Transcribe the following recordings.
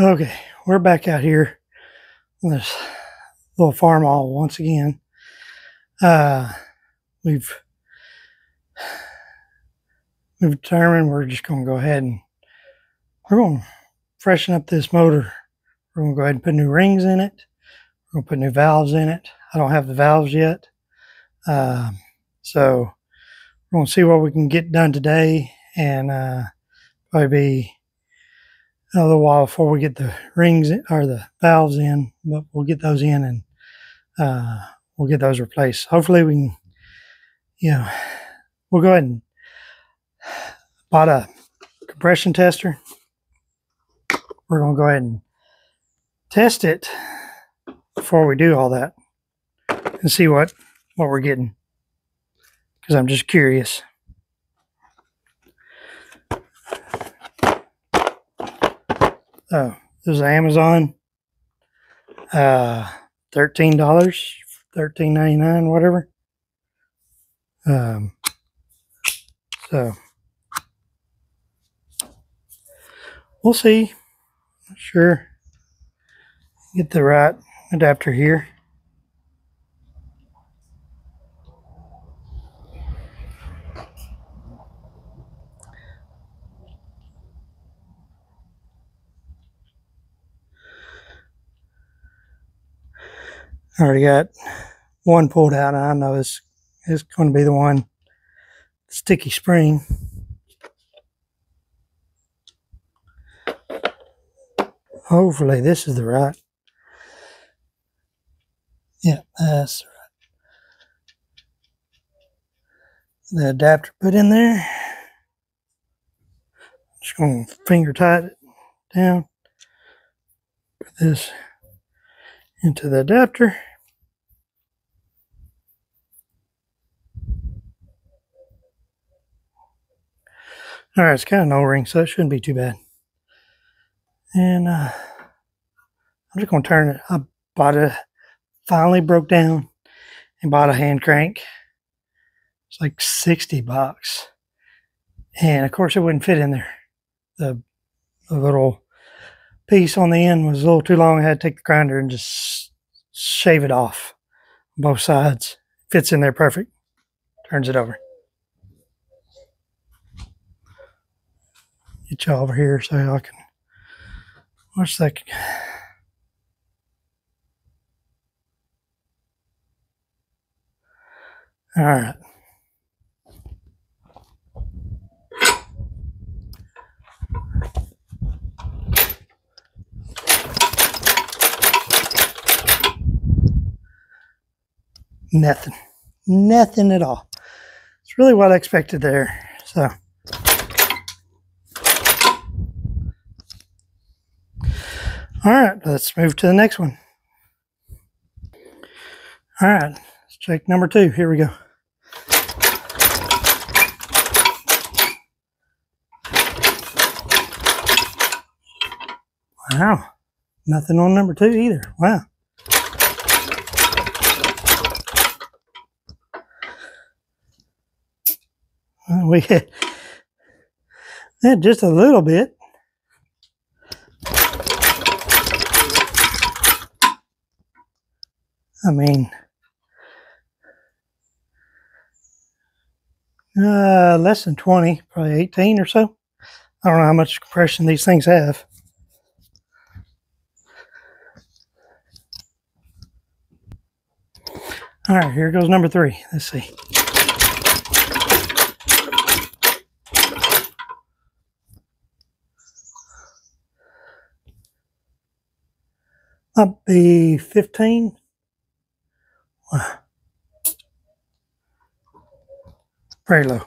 Okay, we're back out here on this little Farmall once again. We've determined we're just going to go ahead and we're going to freshen up this motor. We're going to go ahead and put new rings in it. We're going to put new valves in it. I don't have the valves yet. So we're going to see what we can get done today, and probably be another while before we get the rings or the valves in, but we'll get those in and we'll get those replaced. Hopefully we can, we'll go ahead and bought a compression tester. We're going to go ahead and test it before we do all that and see what we're getting, because I'm just curious. Oh, this is Amazon, $13, $13.99, whatever. So we'll see. I'm sure get the right adapter here. I already got one pulled out, and I know it's going to be the one sticky spring. Hopefully this is the right. Yeah, that's right. The adapter put in there. Just going to finger tight it down. Put this into the adapter. All right, it's kind of an O-ring, so it shouldn't be too bad. And I'm just going to turn it. I finally broke down and bought a hand crank. It's like 60 bucks. And of course it wouldn't fit in there. The little piece on the end was a little too long. I had to take the grinder and just shave it off both sides. Fits in there perfect. Turns it over. Get y'all over here so I can watch that. All right. Nothing at all. It's really what I expected there. So all right, let's move to the next one. All right, let's check number two. Here we go. Wow, nothing on number two either. Wow. We had just a little bit. I mean, less than 20, probably 18 or so. I don't know how much compression these things have. All right, here goes number three. Let's see. Might be 15. Wow. Very low.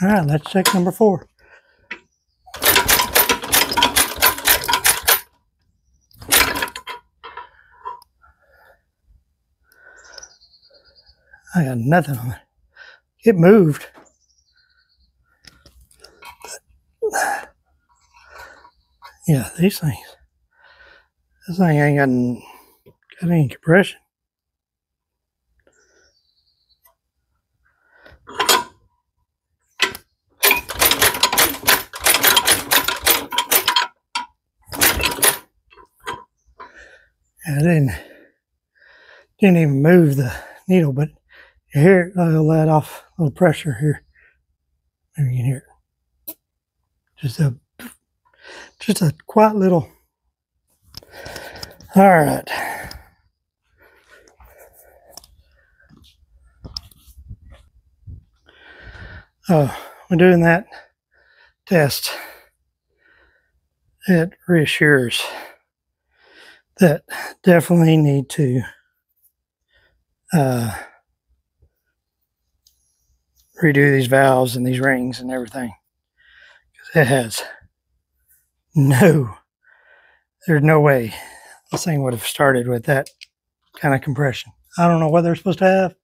All right, let's check number four. I got nothing on it. It moved. But, yeah, these things. This thing ain't got any compression. I didn't even move the needle, but you hear it, I'll let off a little pressure here. Maybe you can hear it. Just a quiet little. All right. We're doing that test. It reassures that definitely need to redo these valves and these rings and everything, because it has there's no way this thing would have started with that kind of compression. I don't know what they're supposed to have,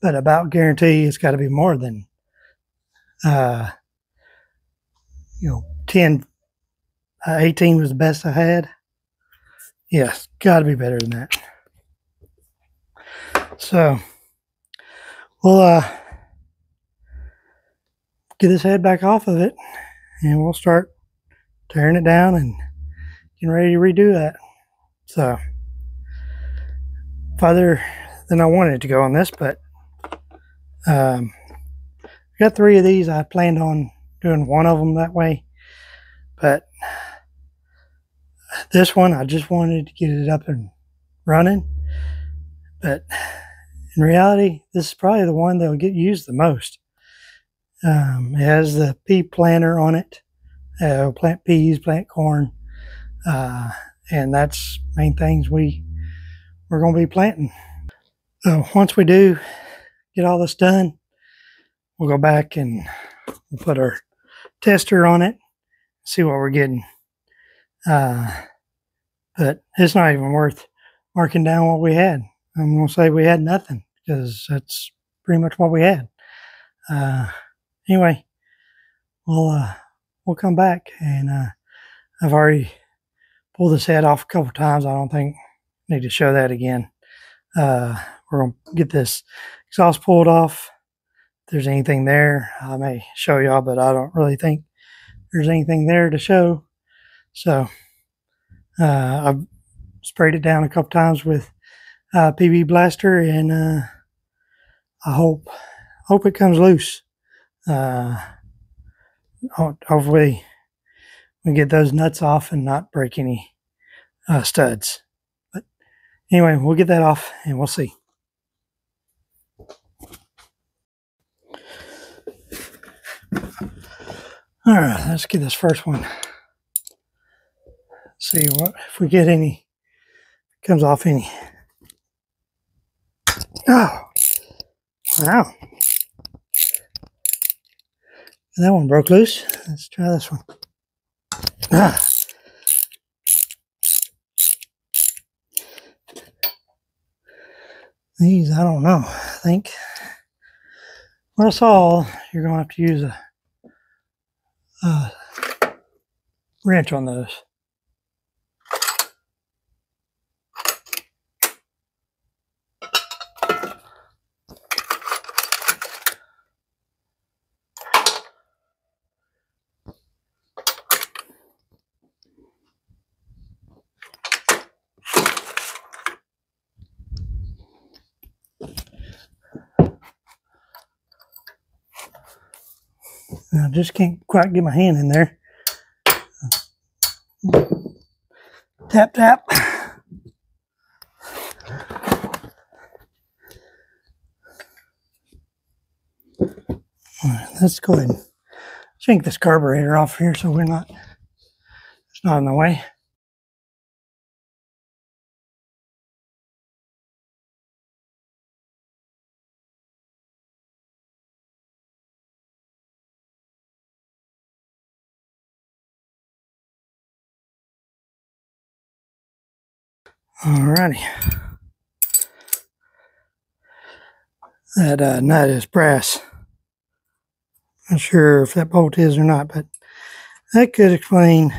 but about guarantee it's got to be more than 10. 18 was the best I had. Yes, got to be better than that. So we'll get this head back off of it, and we'll start tearing it down and getting ready to redo that. So farther than I wanted to go on this, but I got 3 of these. I planned on doing 1 of them that way, but this one I just wanted to get it up and running. But in reality, this is probably the one that will get used the most. It has the pea planter on it. It'll plant peas, plant corn, and that's main things we're going to be planting. So once we do get all this done, we'll go back and we'll put our tester on it, see what we're getting. But it's not even worth marking down what we had. I'm going to say we had nothing, because that's pretty much what we had. Anyway, we'll come back, and I've already pulled this head off a couple times. I don't think I need to show that again. We're going to get this exhaust pulled off. If there's anything there, I may show y'all, but I don't really think there's anything there to show. So I've sprayed it down a couple times with PB Blaster, and I hope it comes loose. Hopefully we get those nuts off and not break any studs. But anyway, we'll get that off and we'll see. All right, let's get this first one. See what if we get any, comes off any. Oh, wow. That one broke loose. Let's try this one. Ah. These, I don't know. I think what I saw, you're going to have to use a wrench on those. I just can't quite get my hand in there. Tap, tap. Alright, let's go ahead and shrink this carburetor off here so we're not, it's not in the way. Alrighty, that nut is brass. Not sure if that bolt is or not, but that could explain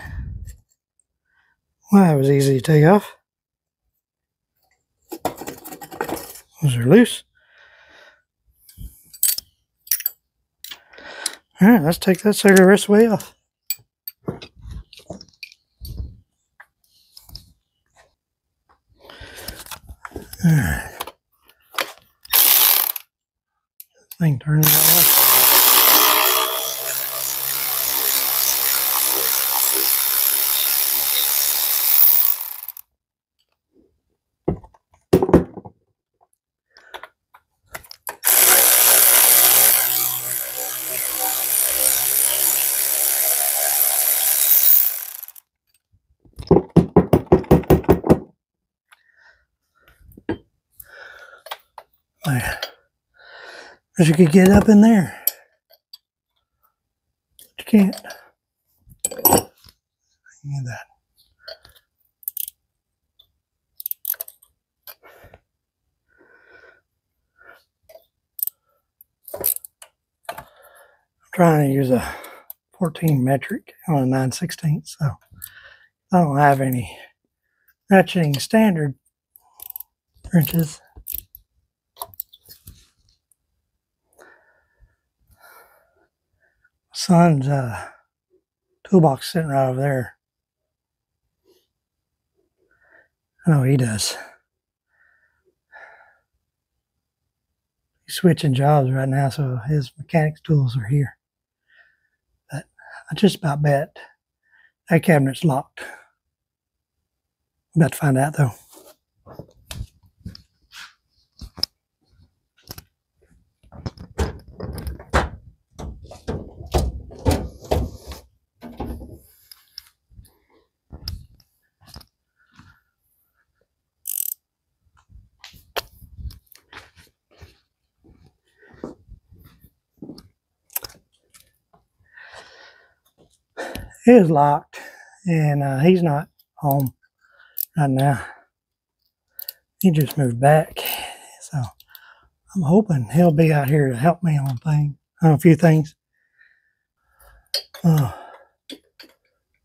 why it was easy to take off. Those are loose. Alright, let's take that sucker the rest of the way off. All right. This thing turns off. Wish you could get up in there, but you can't. I need that. I'm trying to use a 14 metric on a 9/16, so I don't have any matching standard wrenches. Son's toolbox sitting right over there. I know he does. He's switching jobs right now, so his mechanics tools are here. But I just about bet that cabinet's locked. I'm about to find out though. It is locked, and he's not home right now. He just moved back, so I'm hoping he'll be out here to help me on a few things.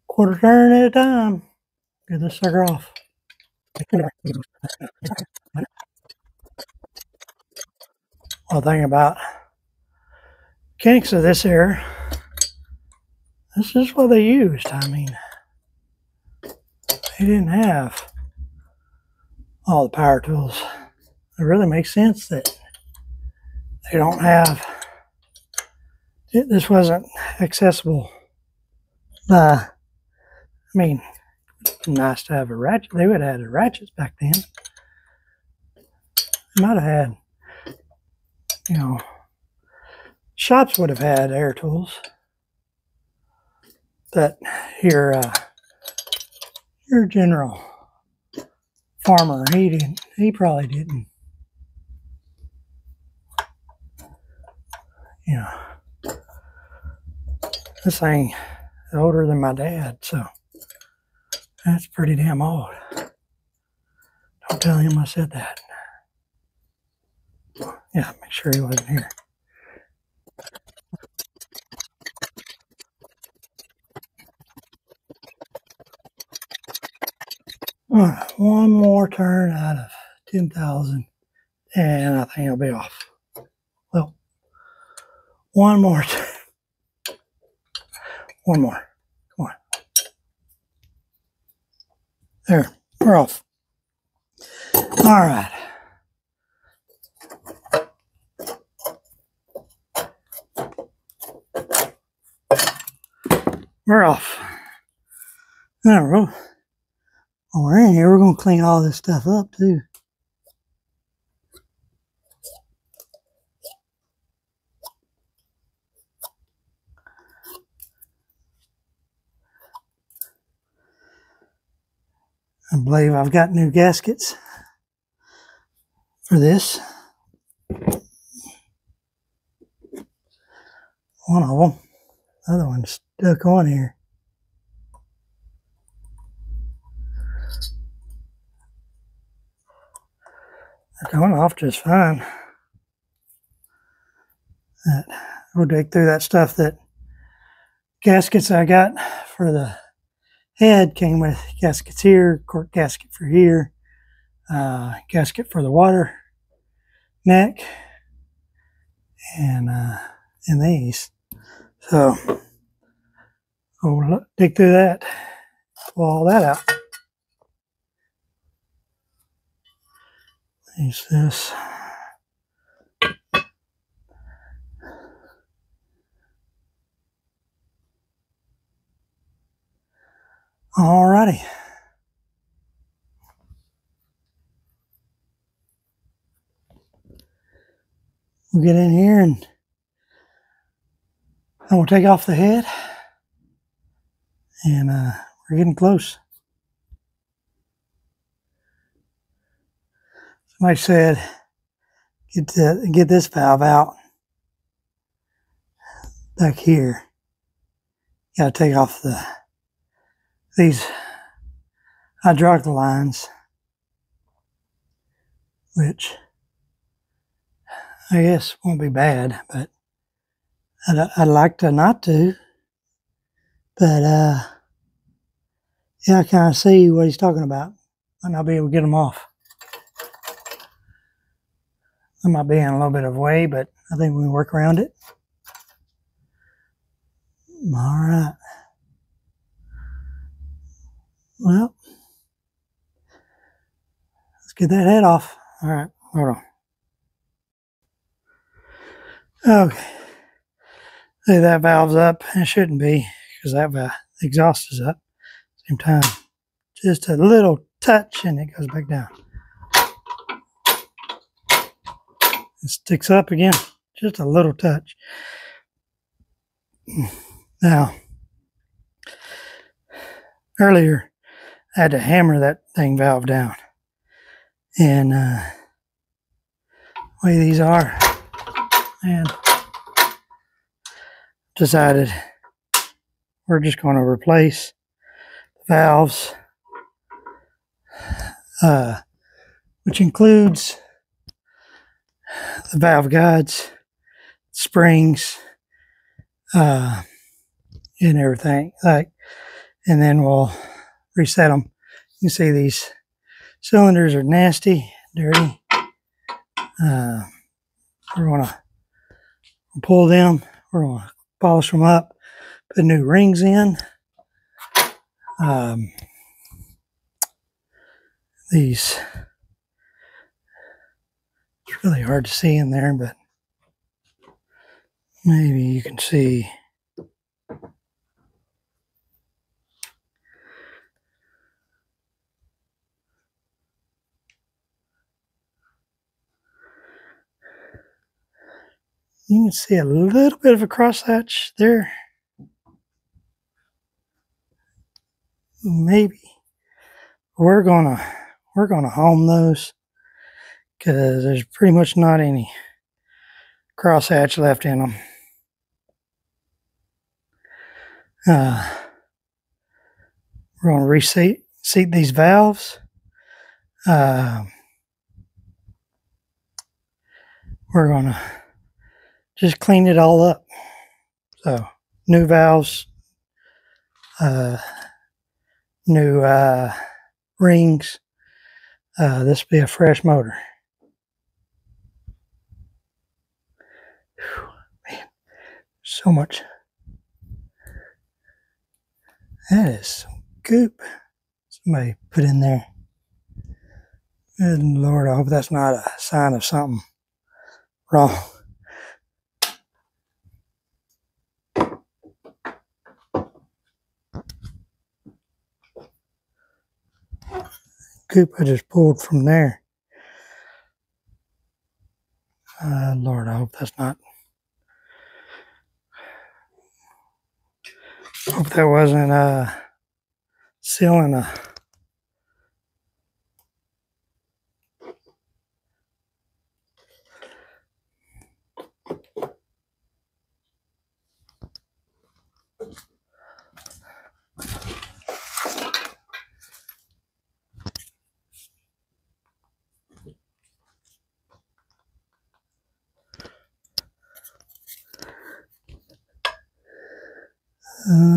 Quarter turn at a time. Get this sucker off. Well, thing about kinks of this here. This is what they used. I mean, they didn't have all the power tools. It really makes sense that they don't have, this wasn't accessible by, I mean, it's nice to have a ratchet. They would have had ratchets back then. They might have had, you know, shops would have had air tools. That your general farmer, he probably didn't, you know. This thing is older than my dad, so that's pretty damn old. Don't tell him I said that. Yeah, make sure he wasn't here. All right, one more turn out of 10,000, and I think I'll be off. Well, one more turn. One more. Come on. There, we're off. All right. We're off. There we go. While we're in here, we're going to clean all this stuff up too. I believe I've got new gaskets for this. One of them. The other one's stuck on here. They're going off just fine. We'll dig through that stuff. That gaskets I got for the head came with gaskets here, cork gasket for here, gasket for the water neck, and these. So we'll dig through that, pull all that out. Use this. Alrighty. We'll get in here and then we'll take off the head. And we're getting close. Somebody said, get this valve out back here. Got to take off these hydraulic lines, which I guess won't be bad, but I'd like to not to. But yeah, I kind of see what he's talking about. Might not be able to get them off. I might be in a little bit of way, but I think we can work around it. All right. Well, let's get that head off. All right, hold on. Okay. See, that valve's up. It shouldn't be, because that exhaust is up. Same time, just a little touch and it goes back down. It sticks up again, just a little touch. Now, earlier I had to hammer that thing valve down, and the way these are, and decided we're just going to replace the valves, which includes the valve guides, springs, and everything. And then we'll reset them. You can see these cylinders are nasty, dirty. We're gonna pull them. We're gonna polish them up. Put new rings in. These. It's really hard to see in there, but maybe you can see. You can see a little bit of a cross hatch there. Maybe we're gonna home those, because there's pretty much not any cross hatch left in them. We're gonna reseat these valves. We're gonna just clean it all up. So new valves, new rings. This will be a fresh motor. Whew, man, so much. That is some goop somebody put in there. Good Lord, I hope that's not a sign of something wrong. Goop I just pulled from there. Lord, I hope that's not. Hope that wasn't sealing a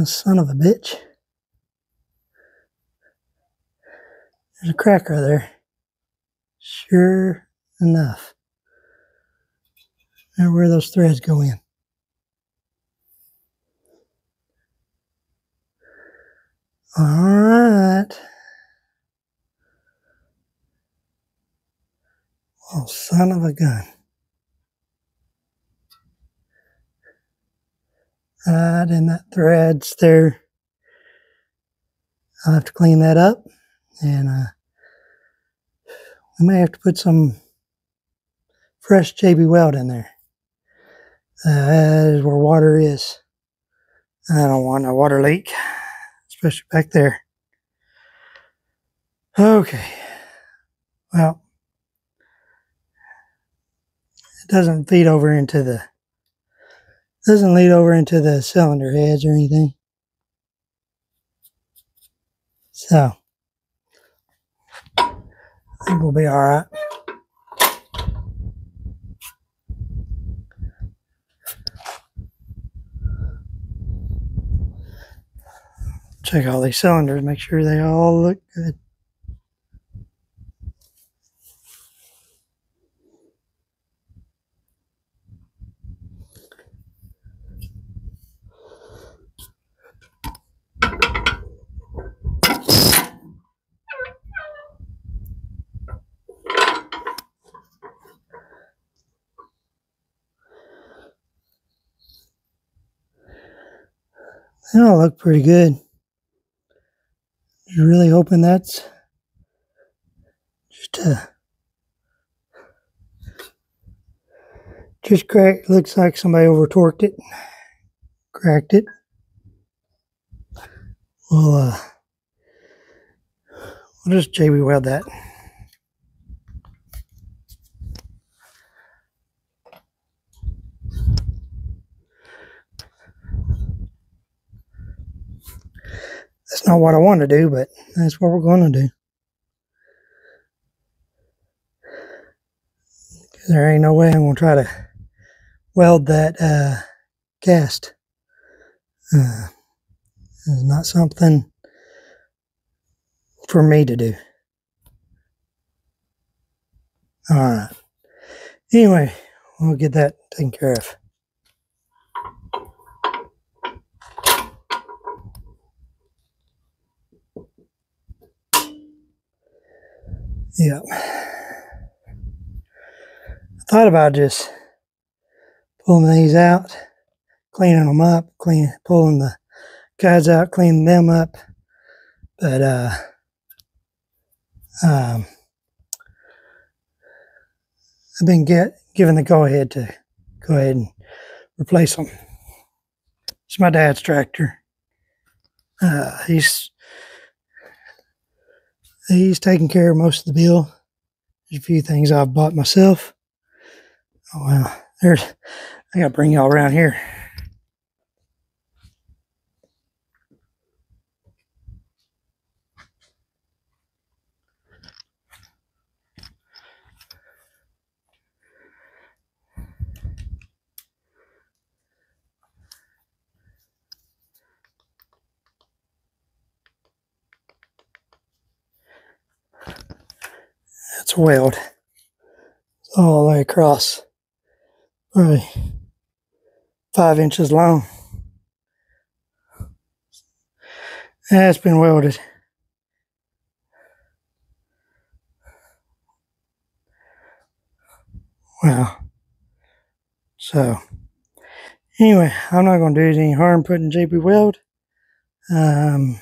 son of a bitch. There's a cracker there. Sure enough. Now where those threads go in. Alright. son of a gun. And that thread's there. I'll have to clean that up, and we may have to put some fresh JB Weld in there. That is where water is. I don't want a water leak, especially back there. Okay, well, it doesn't feed over into the, doesn't lead over into the cylinder heads or anything. So, I think we'll be all right. Check all these cylinders, make sure they all look good. They all look pretty good. Just really hoping that's just cracked. Looks like somebody over torqued it, cracked it. We'll just JB Weld that. That's not what I want to do, but that's what we're going to do. There ain't no way I'm going to try to weld that cast. It's not something for me to do. All right. Anyway, we'll get that taken care of. Yep. I thought about just pulling these out, cleaning them up, pulling the guides out, cleaning them up, but I've been given the go ahead to go ahead and replace them. It's my dad's tractor. He's taking care of most of the bill. There's a few things I've bought myself. Oh, well, I gotta bring y'all around here. It's a weld. It's all the way across. Probably 5 inches long. That's been welded. Wow. So, anyway, I'm not going to do any harm putting JB Weld. Yeah,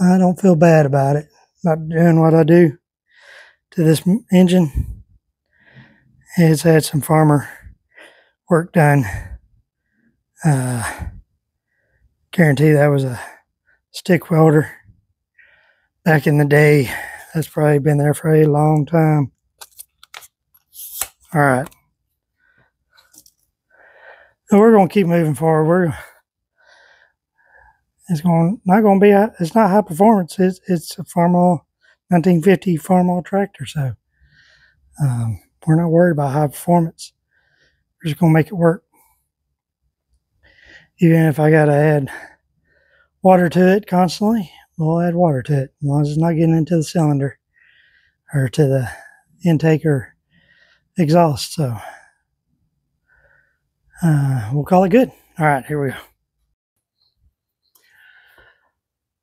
I don't feel bad about it. Not doing what I do to this engine. It's had some farmer work done. Guarantee that was a stick welder back in the day. That's probably been there for a long time. All right, so we're gonna keep moving forward. It's not high performance. It's a Farmall 1950 Farmall tractor, so we're not worried about high performance. We're just gonna make it work. Even if I gotta add water to it constantly, we'll add water to it as long as it's not getting into the cylinder or to the intake or exhaust. So we'll call it good. All right, here we go.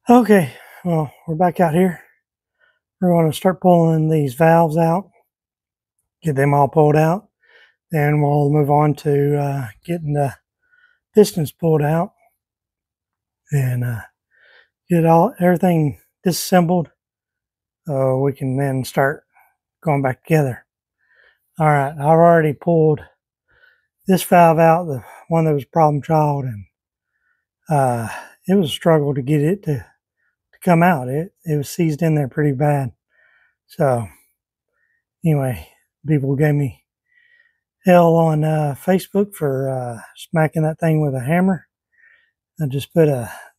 Okay, well, we're back out here. We're going to start pulling these valves out, get them all pulled out. Then we'll move on to getting the pistons pulled out and get everything disassembled. We can then start going back together. All right, I've already pulled this valve out, the one that was problem child, and it was a struggle to get it to come out. It was seized in there pretty bad. So anyway, people gave me hell on Facebook for smacking that thing with a hammer. I just put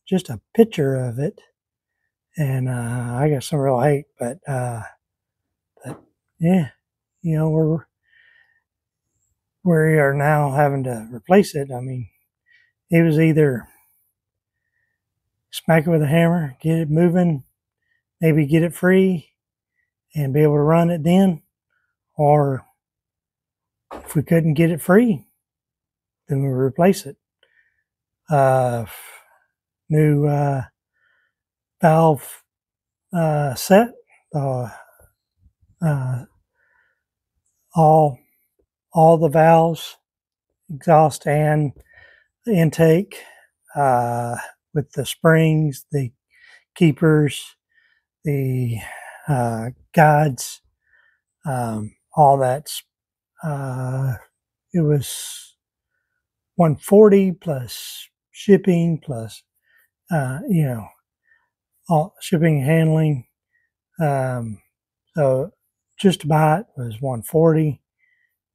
just a picture of it, and I got some real hate, but yeah, you know, we are now having to replace it. I mean, it was either smack it with a hammer, get it moving, maybe get it free and be able to run it then, or if we couldn't get it free, then we replace it. New valve set, all the valves, exhaust and intake, with the springs, the keepers, the guides, all that's it was $140 plus shipping, plus you know, all shipping, handling. So just to buy it was $140,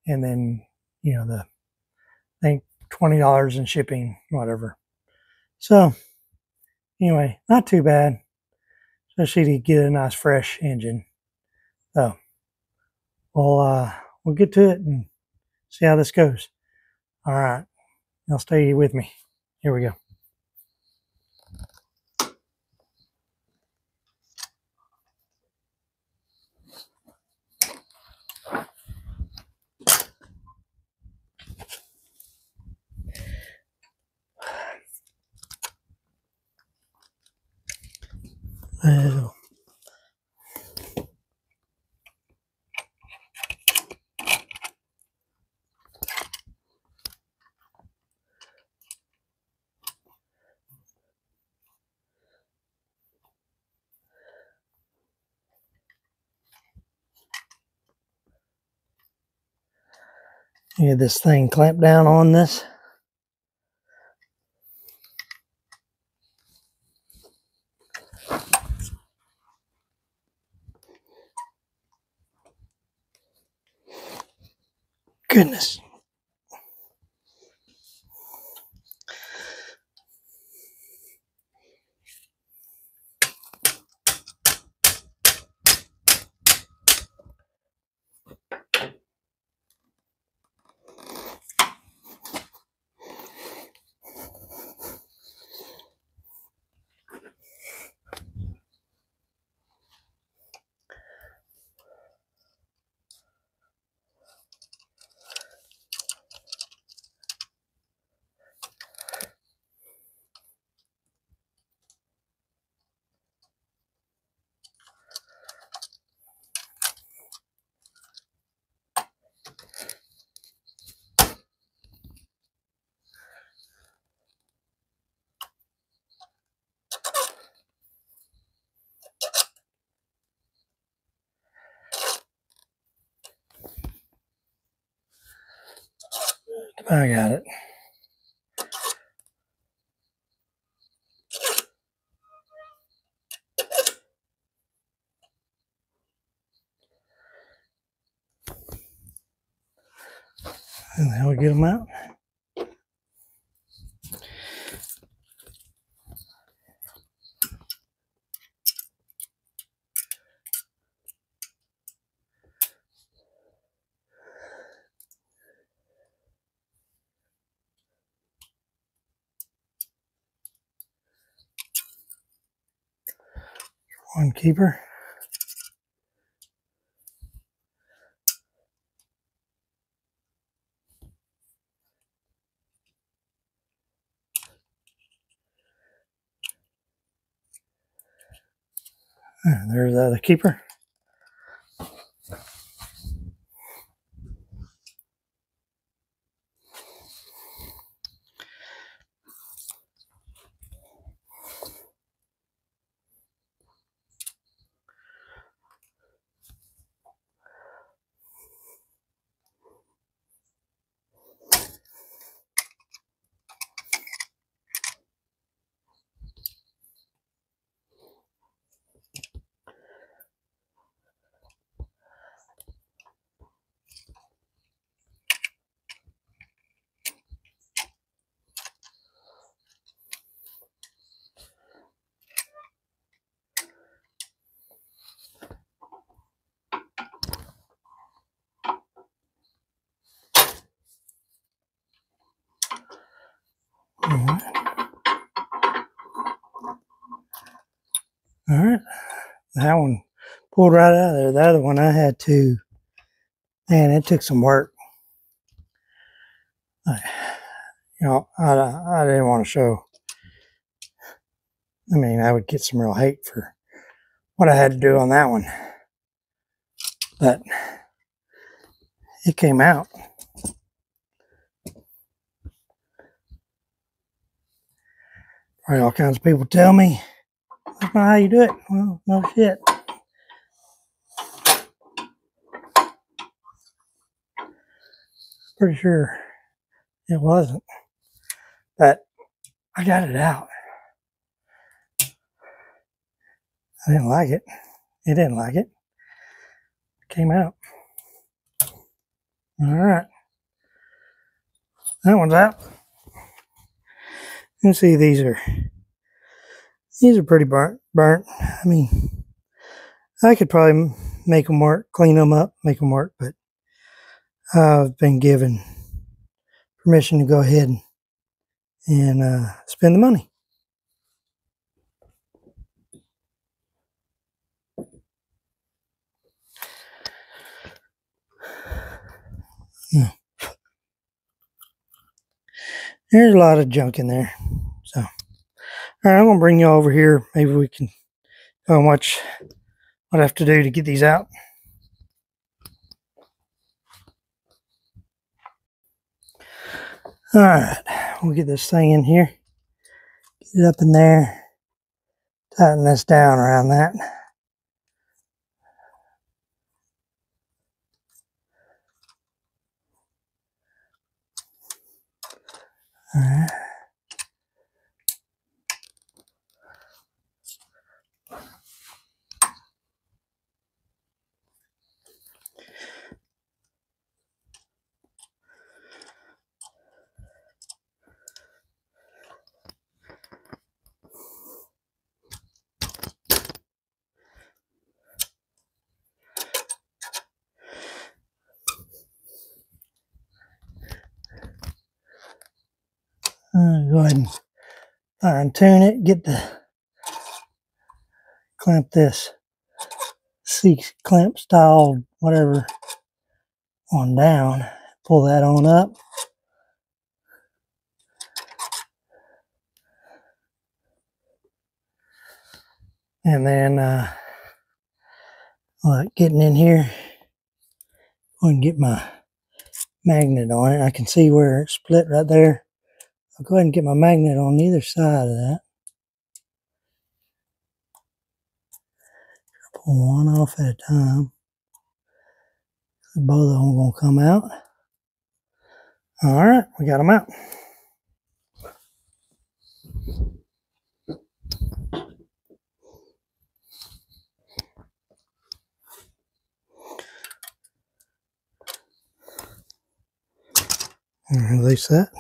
and then, you know, the I think $20 in shipping, whatever. So anyway, not too bad, especially to get a nice fresh engine. So we'll get to it and see how this goes. All right, y'all stay with me. Here we go. Get this thing clamped down on this. Goodness. I got it. And then we'll get them out. One keeper. There's the other keeper. All right, that one pulled right out of there. The other one I had to, man, it took some work. I didn't want to show. I mean, I would get some real hate for what I had to do on that one, but it came out. All right, all kinds of people tell me that's not how you do it. Well, no shit. Pretty sure it wasn't, but I got it out. I didn't like it. It didn't like it. Came out. All right. That one's out. You can see these are pretty burnt. I mean, I could probably make them work, clean them up, make them work, but I've been given permission to go ahead and spend the money. Yeah. There's a lot of junk in there. So, all right, I'm gonna bring y'all over here. Maybe we can go and watch what I have to do to get these out. All right, we'll get this thing in here, get it up in there, tighten this down around that. All right. Go ahead and fine tune it, get the clamp, this C-clamp style, whatever, on down, pull that on up. And then, like getting in here, I can get my magnet on it. I can see where it's split right there. I'll go ahead and get my magnet on either side of that. Pull one off at a time. Both of them are going to come out. All right, we got them out. And release that.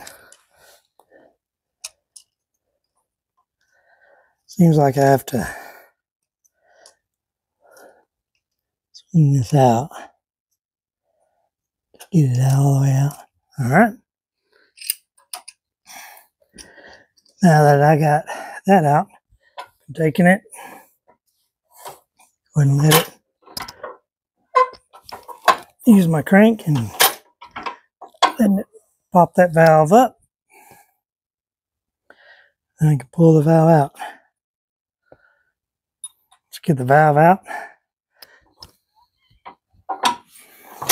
Seems like I have to swing this out. Get it all the way out. All right. Now that I got that out, I'm taking it. Go ahead and let it. Use my crank and letting it pop that valve up. And I can pull the valve out. Get the valve out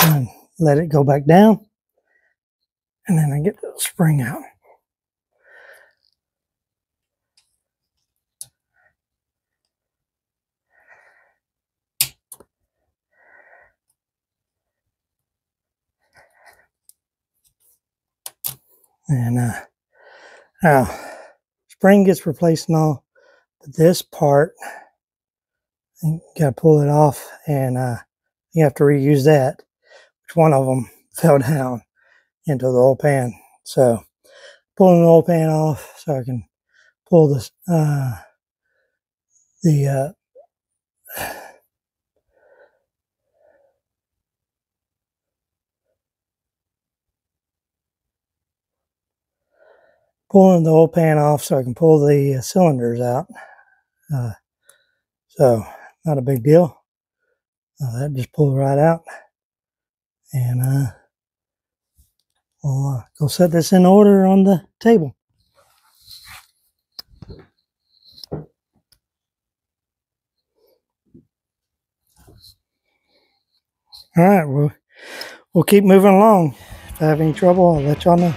and let it go back down, and then I get the spring out. And now spring gets replaced and all, but this part you gotta pull it off, and you have to reuse that, which one of them fell down into the oil pan. So pulling the oil pan off so I can pull this pulling the oil pan off so I can pull the cylinders out. So not a big deal. That just pulled right out, and we'll go set this in order on the table. All right, we'll keep moving along. If I have any trouble, I'll let y'all know.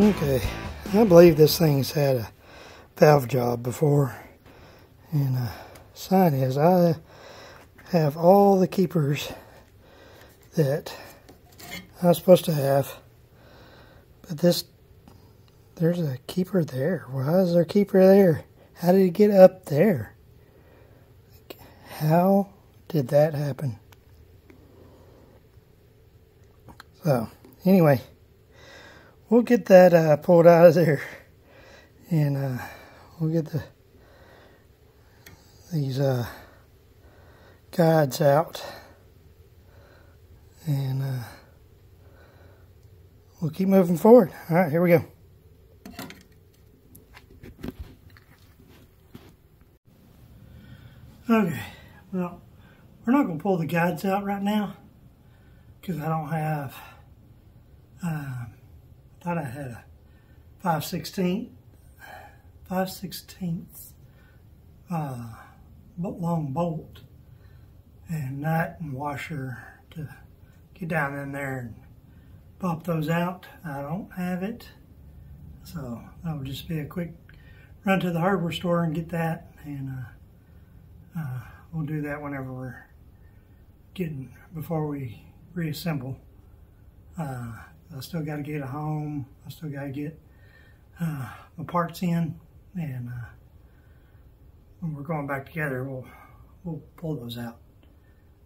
Okay, I believe this thing's had a valve job before, and the sign is I have all the keepers that I'm supposed to have, but there's a keeper there. Why is there a keeper there? How did it get up there? How did that happen? So, anyway, we'll get that pulled out of there, and we'll get these guides out, and we'll keep moving forward. All right, here we go. Okay, well, we're not going to pull the guides out right now because I don't have... I had a 5/16 long bolt and nut and washer to get down in there and pop those out. I don't have it, so that would just be a quick run to the hardware store and get that, and we'll do that whenever we're before we reassemble. I still got to get it home. I still got to get my parts in, and when we're going back together, we'll pull those out.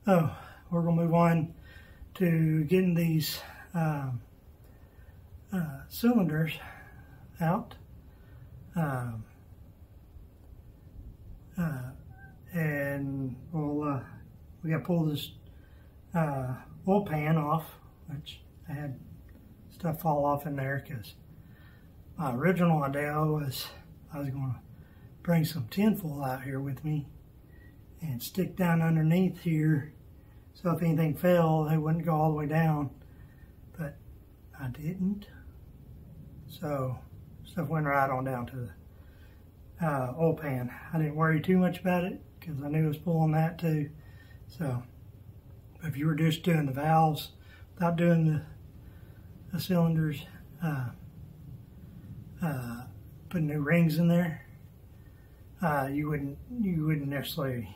Oh, we're gonna move on to getting these cylinders out. And we got to pull this oil pan off, which I had stuff fall off in there because my original idea was I was going to bring some tinfoil out here with me and stick down underneath here, so if anything fell, it wouldn't go all the way down, but I didn't. So stuff went right on down to the oil pan. I didn't worry too much about it because I knew I was pulling that too. So if you were just doing the valves without doing the cylinders, putting new rings in there, you wouldn't necessarily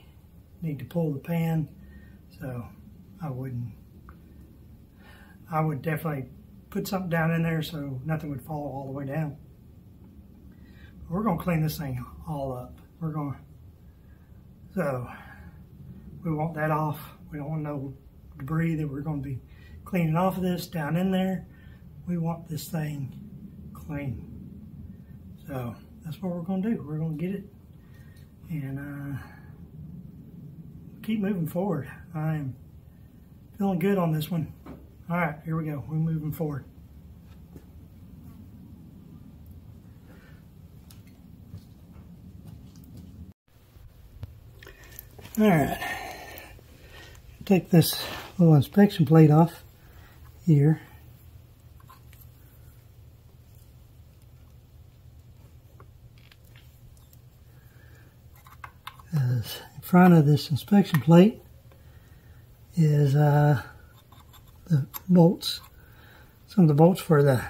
need to pull the pan, so I would definitely put something down in there so nothing would fall all the way down. But we're gonna clean this thing all up. So we want that off. We don't want no debris that we're gonna be cleaning off of this down in there. We want this thing clean. So that's what we're going to do. We're going to get it and keep moving forward. I'm feeling good on this one. All right, here we go. We're moving forward. All right, take this little inspection plate off here. As in front of this inspection plate is the bolts, some of the bolts for the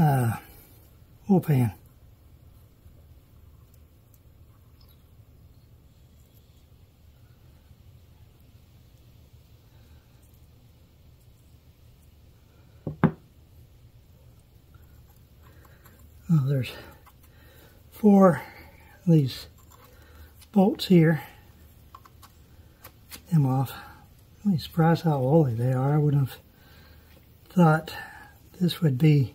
oil pan. Now there's four of these bolts here. Get them off. I'm really surprised how oily they are. I wouldn't have thought this would be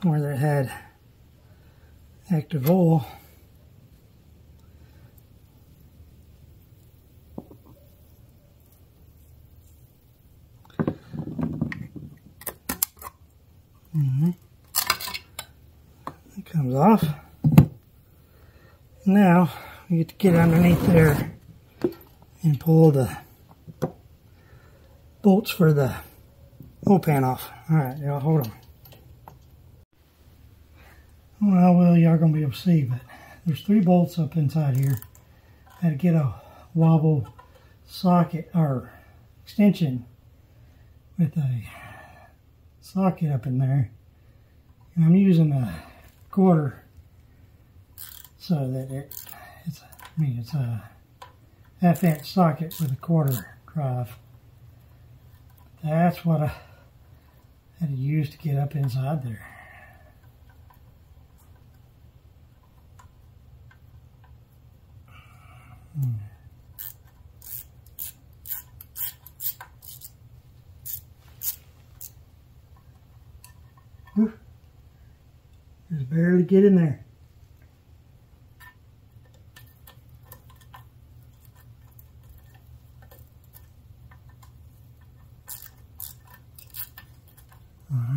somewhere that had active oil. Mm-hmm. That comes off. Now we get to get underneath there and pull the bolts for the oil pan off. Alright, y'all hold on. Well, y'all are going to be able to see, but there's three bolts up inside here. I had to get a wobble socket or extension with a socket up in there, and I'm using a quarter so that it's a half-inch socket with a quarter drive. That's what I had to use to get up inside there. Oof. Just barely get in there.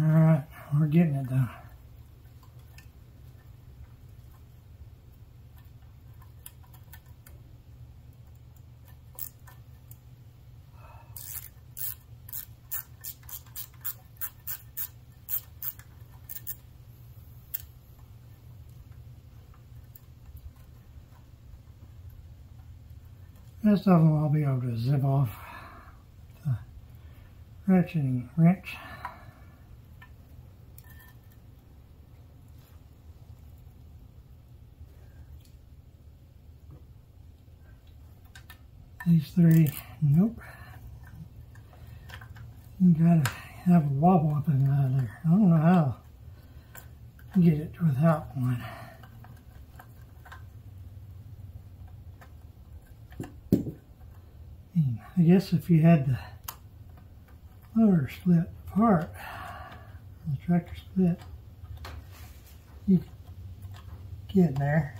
Alright, we're getting it though. Rest of them I'll be able to zip off the ratcheting wrench. These three, nope. You gotta have a wobble up and out of there. I don't know how to get it without one. I guess if you had the loader split apart, the tractor split, you could get in there.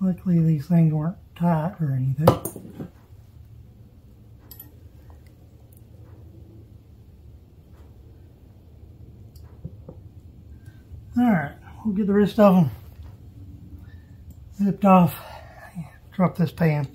Luckily these things weren't tight or anything. Alright, we'll get the rest of them zipped off, drop this pan.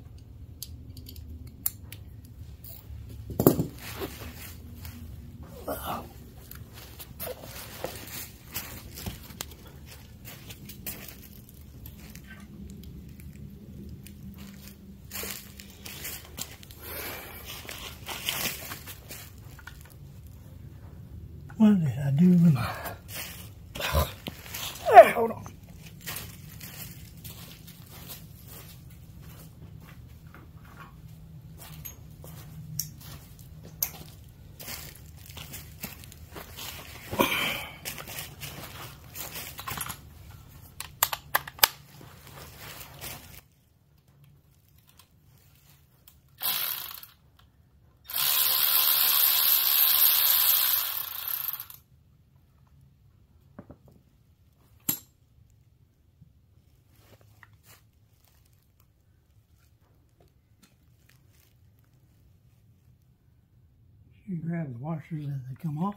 What did I do with my... Hey, hold on. You grab the washers as they come off.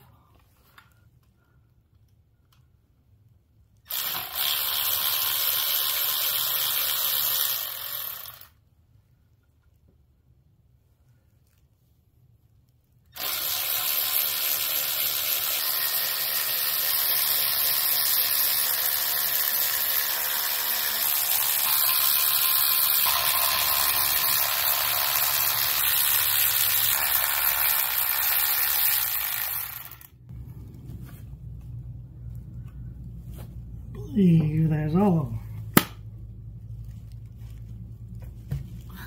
There's all of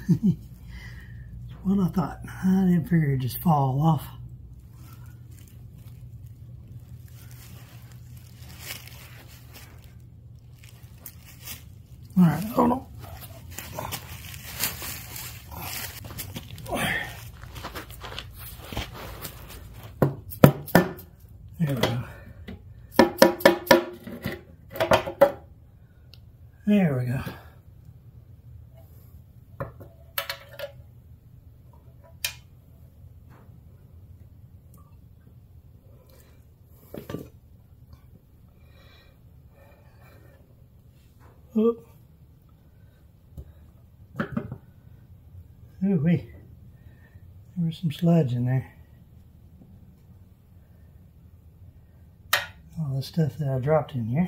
them. That's what I thought. I didn't figure it'd just fall off. All right, hold on. There we go. There we go. Ooh. Ooh-wee. There was some sludge in there. All the stuff that I dropped in here.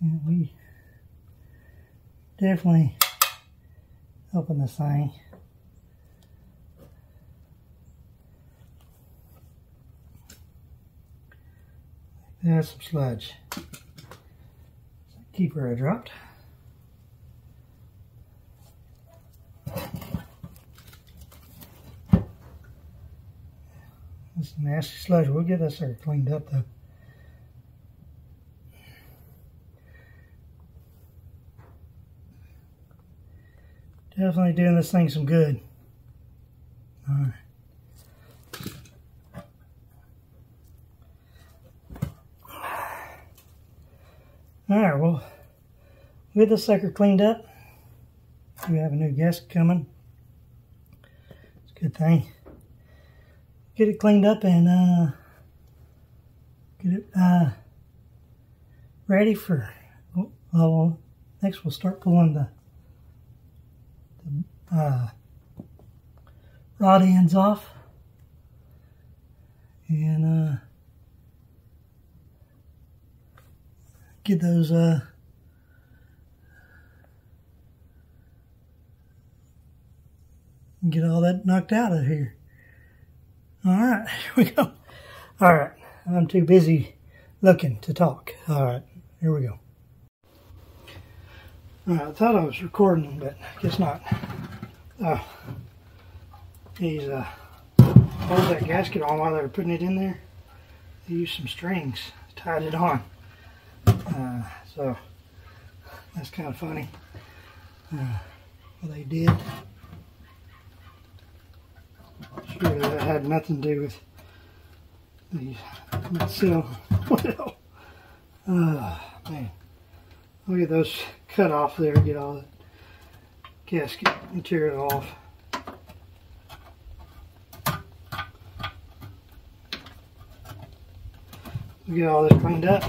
And we definitely open this thing. There's some sludge. Keeper I dropped. This is nasty sludge. We'll get this sucker cleaned up though. Definitely doing this thing some good. Alright. Alright, well, we'll get this sucker cleaned up. We have a new guest coming. It's a good thing. Get it cleaned up and get it ready for, well, next we'll start pulling the rod ends off. And get those get all that knocked out of here. Alright, here we go. Alright, I'm too busy looking to talk. Alright, here we go. Alright, I thought I was recording, but I guess not. These hold that gasket on while they were putting it in there. They used some strings, tied it on. So that's kind of funny what they did. Sure, that had nothing to do with the seal. Well, man, look at those cut off there. Get all that gasket material off. We get all this cleaned up.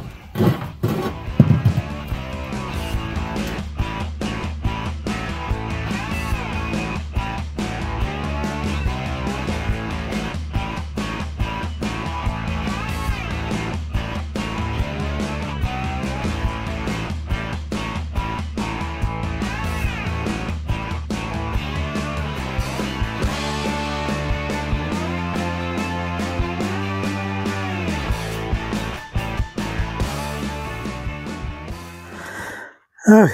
Okay.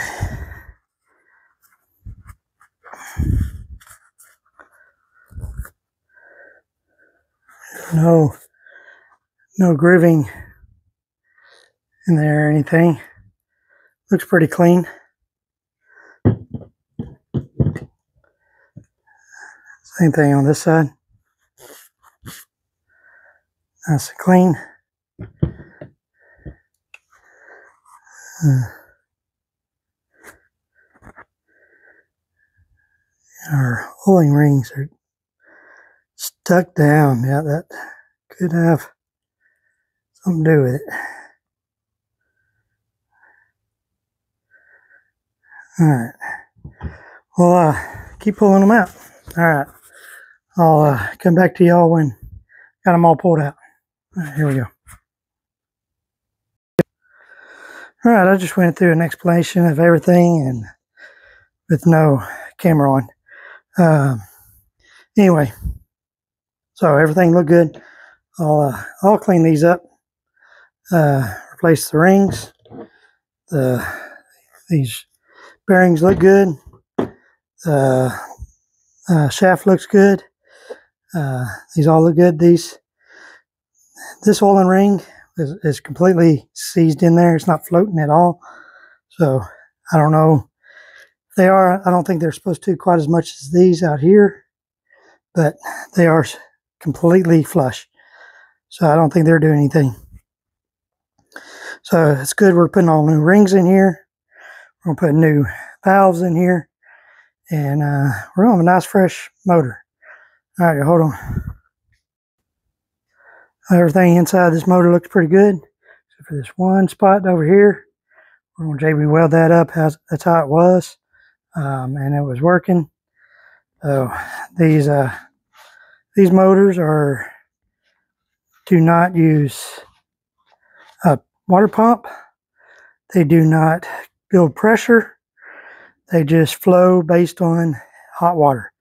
No grooving in there or anything. Looks pretty clean. Same thing on this side. Nice and clean. Our oiling rings are stuck down. Yeah, that could have something to do with it. Alright. Well, keep pulling them out. Alright. I'll come back to y'all when got them all pulled out. Alright, here we go. Alright, I just went through an explanation of everything and with no camera on. Anyway, so everything looked good. I'll clean these up, replace the rings. These bearings look good. Shaft looks good. These all look good. This oil and ring is completely seized in there. It's not floating at all. So I don't know if they are. I don't think they're supposed to quite as much as these out here, but they are completely flush. So I don't think they're doing anything. So it's good we're putting all new rings in here. We're going to put new valves in here. And we're going to have a nice fresh motor. All right, hold on. Everything inside this motor looks pretty good. Except for this one spot over here. We're going to JB weld that up. That's how it was. And it was working. So these motors are... do not use a water pump. They do not build pressure. They just flow based on hot water.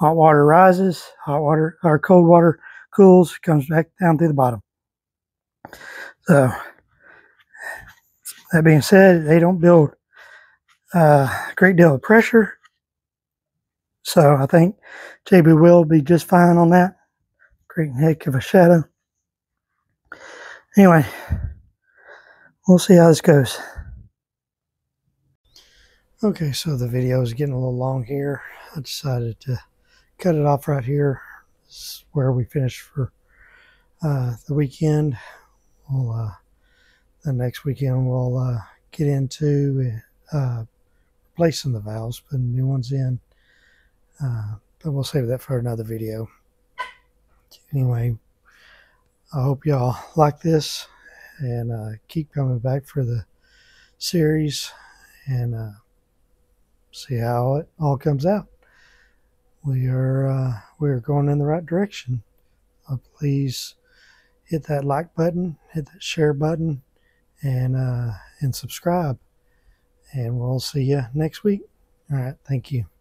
Hot water rises, hot water or cold water cools, comes back down through the bottom. So that being said, they don't build a great deal of pressure. So I think JB will be just fine on that. Creating heck of a shadow. Anyway, we'll see how this goes. Okay, so the video is getting a little long here. I decided to cut it off right here. This is where we finished for the weekend. We'll, the next weekend we'll get into replacing the valves, putting new ones in. But we'll save that for another video. Anyway, I hope y'all like this, and keep coming back for the series and see how it all comes out. We are going in the right direction. Please hit that like button, hit that share button, and subscribe. And we'll see you next week. All right, thank you.